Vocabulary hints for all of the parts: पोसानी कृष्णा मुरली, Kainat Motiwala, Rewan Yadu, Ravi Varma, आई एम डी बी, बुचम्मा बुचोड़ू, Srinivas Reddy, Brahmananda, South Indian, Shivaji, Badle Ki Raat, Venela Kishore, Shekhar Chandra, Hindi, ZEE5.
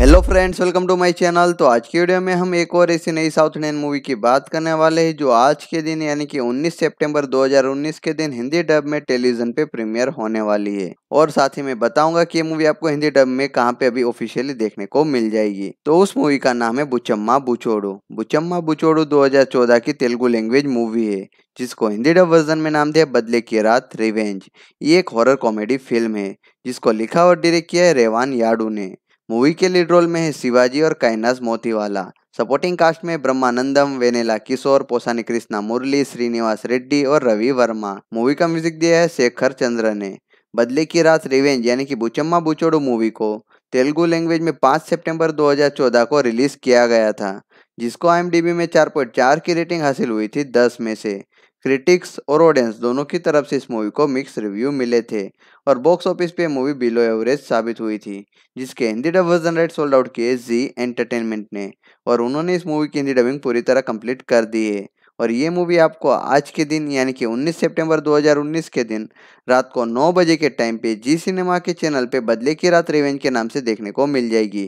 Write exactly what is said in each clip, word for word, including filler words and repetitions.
Hello friends, welcome to my channel. तो आज की वीडियो में हम एक और ऐसी नई साउथ इंडियन मूवी की बात करने वाले हैं जो आज के दिन यानी कि उन्नीस सितंबर दो हज़ार उन्नीस के दिन हिंदी डब में टेलीविजन पे प्रीमियर होने वाली है और साथ ही मैं बताऊंगा कि ये मूवी आपको हिंदी डब में कहां पे अभी ऑफिशियली देखने को मिल जाएगी। तो उस मूवी का नाम है बुचम्मा बुचोड़ू। बुचम्मा बुचोड़ू दो हजार चौदह की तेलुगु लैंग्वेज मूवी है जिसको हिंदी डब वर्जन में नाम दिया बदले की रात रिवेंज। ये एक हॉरर कॉमेडी फिल्म है जिसको लिखा और डायरेक्ट किया है रेवान याडू ने। मूवी के लीड रोल में है शिवाजी और कायनात मोतीवाला। सपोर्टिंग कास्ट में ब्रह्मानंदम, वेनेला किशोर, पोसानी कृष्णा मुरली, श्रीनिवास रेड्डी और रवि वर्मा। मूवी का म्यूजिक दिया है शेखर चंद्र ने। बदले की रात रिवेंज यानी कि बुचम्मा बुचोड़ू मूवी को तेलुगु लैंग्वेज में पाँच सितंबर दो हज़ार चौदह को रिलीज किया गया था जिसको आई एम डी बी में चार पॉइंट चार की रेटिंग हासिल हुई थी दस में से। क्रिटिक्स और ऑडियंस दोनों की तरफ से इस मूवी को मिक्स रिव्यू मिले थे और बॉक्स ऑफिस पे मूवी बिलो एवरेज साबित हुई थी जिसके Hindi dub version right sold out किए जी एंटरटेनमेंट ने और उन्होंने इस मूवी की हिंदी डबिंग पूरी तरह कंप्लीट कर दी है। और ये मूवी आपको आज के दिन यानी कि उन्नीस सितंबर दो हज़ार उन्नीस के दिन रात को नौ बजे के टाइम पे जी सिनेमा के चैनल पे बदले की रात रिवेंज के नाम से देखने को मिल जाएगी।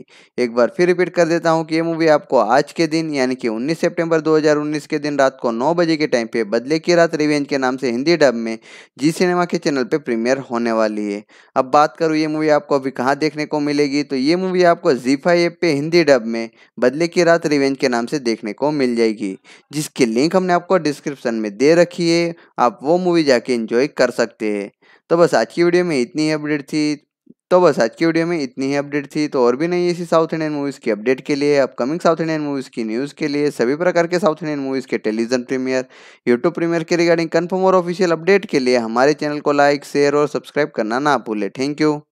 एक बार फिर रिपीट कर देता हूँ कि ये मूवी आपको आज के दिन यानी कि उन्नीस सितंबर दो हज़ार उन्नीस के दिन रात को नौ बजे के टाइम पे बदले की रात रिवेंज के नाम से हिंदी डब में जी सिनेमा के चैनल पर प्रीमियर होने वाली है। अब बात करूँ ये मूवी आपको अभी कहाँ देखने को मिलेगी, तो ये मूवी आपको ज़ी फाइव ऐप पे हिंदी डब में बदले की रात रिवेंज के नाम से देखने को मिल जाएगी जिसकी लिंक हमने आपको डिस्क्रिप्शन में दे रखी है। आप वो मूवी जाके एंजॉय कर सकते हैं। तो बस आज की वीडियो में इतनी ही अपडेट थी तो बस आज की वीडियो में इतनी ही अपडेट थी तो और भी नई ऐसी साउथ इंडियन मूवीज़ की अपडेट के लिए, अपकमिंग साउथ इंडियन मूवीज़ की न्यूज़ के लिए, सभी प्रकार के साउथ इंडियन मूवीज़ के टेलीविजन प्रीमियर, यूट्यूब प्रीमियर के रिगार्डिंग कन्फर्म और ऑफिशियल अपडेट के लिए हमारे चैनल को लाइक, शेयर और सब्सक्राइब करना ना भूलें। Thank you.